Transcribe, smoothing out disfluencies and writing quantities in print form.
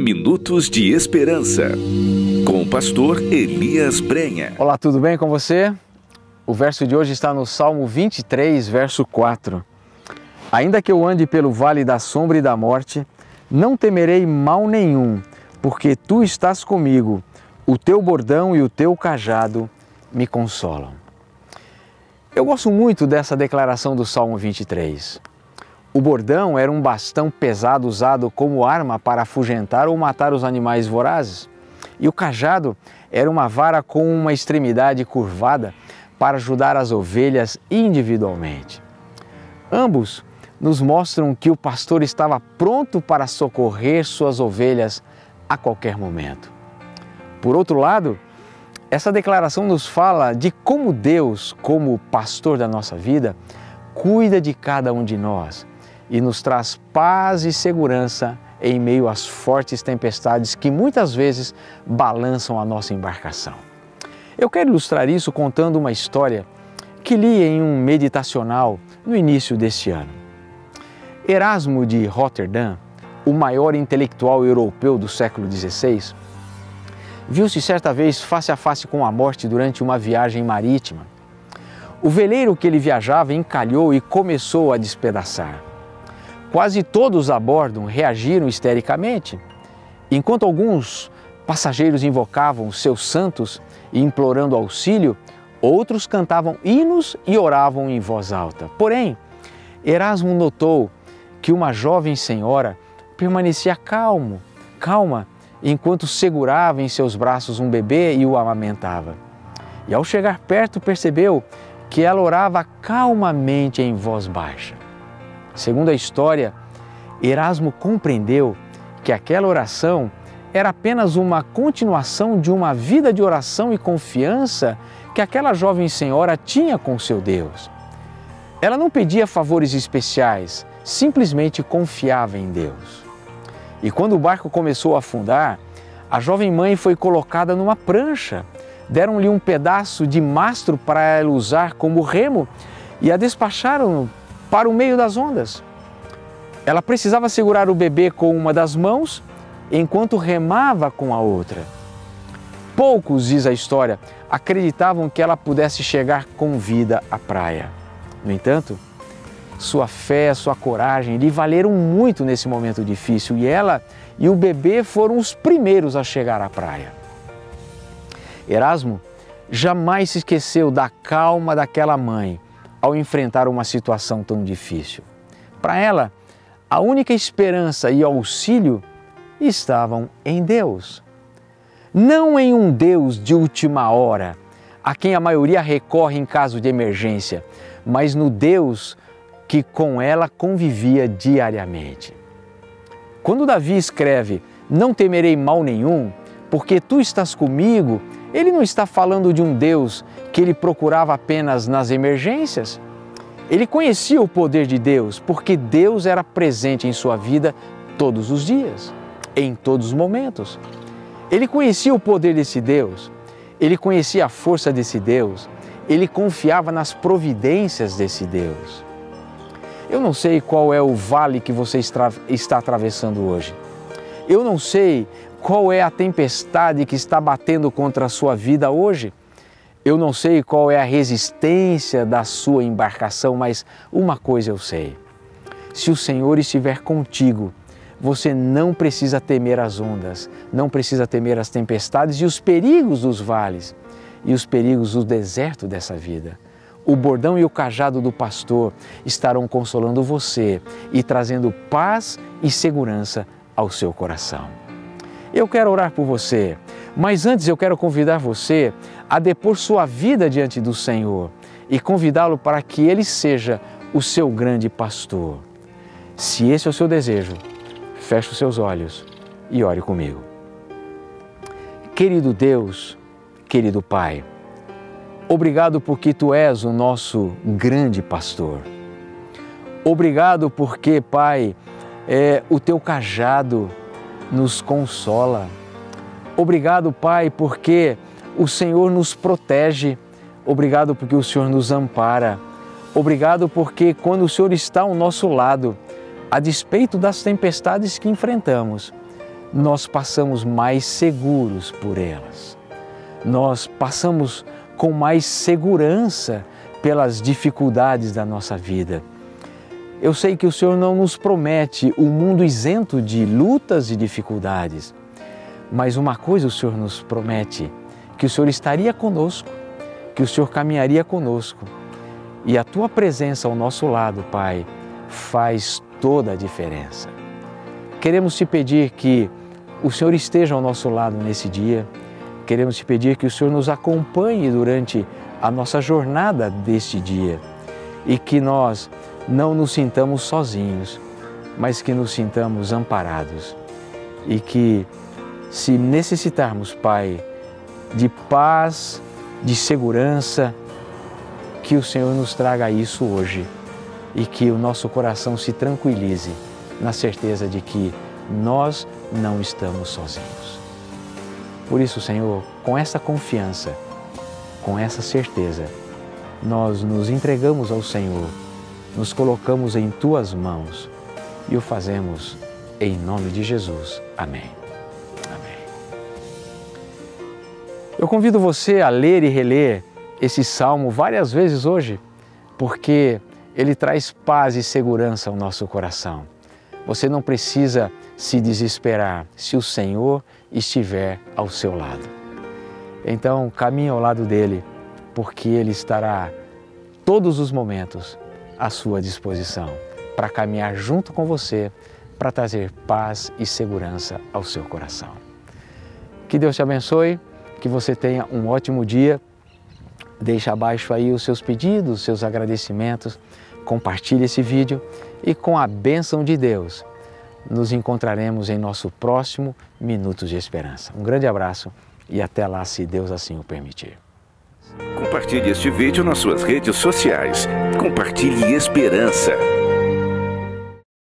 Minutos de Esperança, com o pastor Elias Brenha. Olá, tudo bem com você? O verso de hoje está no Salmo 23, verso 4. Ainda que eu ande pelo vale da sombra e da morte, não temerei mal nenhum, porque tu estás comigo, o teu bordão e o teu cajado me consolam. Eu gosto muito dessa declaração do Salmo 23. O bordão era um bastão pesado usado como arma para afugentar ou matar os animais vorazes. E o cajado era uma vara com uma extremidade curvada para ajudar as ovelhas individualmente. Ambos nos mostram que o pastor estava pronto para socorrer suas ovelhas a qualquer momento. Por outro lado, essa declaração nos fala de como Deus, como pastor da nossa vida, cuida de cada um de nós e nos traz paz e segurança em meio às fortes tempestades que muitas vezes balançam a nossa embarcação. Eu quero ilustrar isso contando uma história que li em um meditacional no início deste ano. Erasmo de Rotterdam, o maior intelectual europeu do século XVI, viu-se certa vez face a face com a morte durante uma viagem marítima. O veleiro que ele viajava encalhou e começou a despedaçar. Quase todos a bordo reagiram histericamente, enquanto alguns passageiros invocavam seus santos e implorando auxílio, outros cantavam hinos e oravam em voz alta. Porém, Erasmo notou que uma jovem senhora permanecia calma, enquanto segurava em seus braços um bebê e o amamentava. E ao chegar perto, percebeu que ela orava calmamente em voz baixa. Segundo a história, Erasmo compreendeu que aquela oração era apenas uma continuação de uma vida de oração e confiança que aquela jovem senhora tinha com seu Deus. Ela não pedia favores especiais, simplesmente confiava em Deus. E quando o barco começou a afundar, a jovem mãe foi colocada numa prancha, deram-lhe um pedaço de mastro para ela usar como remo e a despacharam para o meio das ondas. Ela precisava segurar o bebê com uma das mãos enquanto remava com a outra. Poucos, diz a história, acreditavam que ela pudesse chegar com vida à praia. No entanto, sua fé, sua coragem lhe valeram muito nesse momento difícil e ela e o bebê foram os primeiros a chegar à praia. Erasmo jamais se esqueceu da calma daquela mãe ao enfrentar uma situação tão difícil. Para ela, a única esperança e auxílio estavam em Deus. Não em um Deus de última hora, a quem a maioria recorre em caso de emergência, mas no Deus que com ela convivia diariamente. Quando Davi escreve, "Não temerei mal nenhum, porque tu estás comigo", ele não está falando de um Deus que ele procurava apenas nas emergências. Ele conhecia o poder de Deus, porque Deus era presente em sua vida todos os dias, em todos os momentos. Ele conhecia o poder desse Deus, ele conhecia a força desse Deus, ele confiava nas providências desse Deus. Eu não sei qual é o vale que você está atravessando hoje. Eu não sei qual é a tempestade que está batendo contra a sua vida hoje. Eu não sei qual é a resistência da sua embarcação, mas uma coisa eu sei. Se o Senhor estiver contigo, você não precisa temer as ondas, não precisa temer as tempestades e os perigos dos vales e os perigos do deserto dessa vida. O bordão e o cajado do pastor estarão consolando você e trazendo paz e segurança ao seu coração. Eu quero orar por você, mas antes eu quero convidar você a depor sua vida diante do Senhor e convidá-lo para que Ele seja o seu grande pastor. Se esse é o seu desejo, feche os seus olhos e ore comigo. Querido Deus, querido Pai, obrigado porque Tu és o nosso grande pastor. Obrigado porque, Pai, o Teu cajado nos consola. Obrigado, Pai, porque o Senhor nos protege. Obrigado porque o Senhor nos ampara. Obrigado porque quando o Senhor está ao nosso lado, a despeito das tempestades que enfrentamos, nós passamos mais seguros por elas. Nós passamos com mais segurança pelas dificuldades da nossa vida. Eu sei que o Senhor não nos promete um mundo isento de lutas e dificuldades, mas uma coisa o Senhor nos promete, que o Senhor estaria conosco, que o Senhor caminharia conosco. E a Tua presença ao nosso lado, Pai, faz toda a diferença. Queremos Te pedir que o Senhor esteja ao nosso lado nesse dia. Queremos Te pedir que o Senhor nos acompanhe durante a nossa jornada deste dia e que nós não nos sintamos sozinhos, mas que nos sintamos amparados e que, se necessitarmos, Pai, de paz, de segurança, que o Senhor nos traga isso hoje e que o nosso coração se tranquilize na certeza de que nós não estamos sozinhos. Por isso, Senhor, com essa confiança, com essa certeza, nós nos entregamos ao Senhor, nos colocamos em Tuas mãos e o fazemos em nome de Jesus. Amém. Amém. Eu convido você a ler e reler esse salmo várias vezes hoje, porque ele traz paz e segurança ao nosso coração. Você não precisa se desesperar se o Senhor estiver ao seu lado. Então, caminhe ao lado dele, porque ele estará todos os momentos à sua disposição para caminhar junto com você, para trazer paz e segurança ao seu coração. Que Deus te abençoe, que você tenha um ótimo dia. Deixa abaixo aí os seus pedidos, os seus agradecimentos, compartilhe esse vídeo e com a bênção de Deus nos encontraremos em nosso próximo Minutos de Esperança. Um grande abraço e até lá, se Deus assim o permitir. Compartilhe este vídeo nas suas redes sociais. Compartilhe esperança.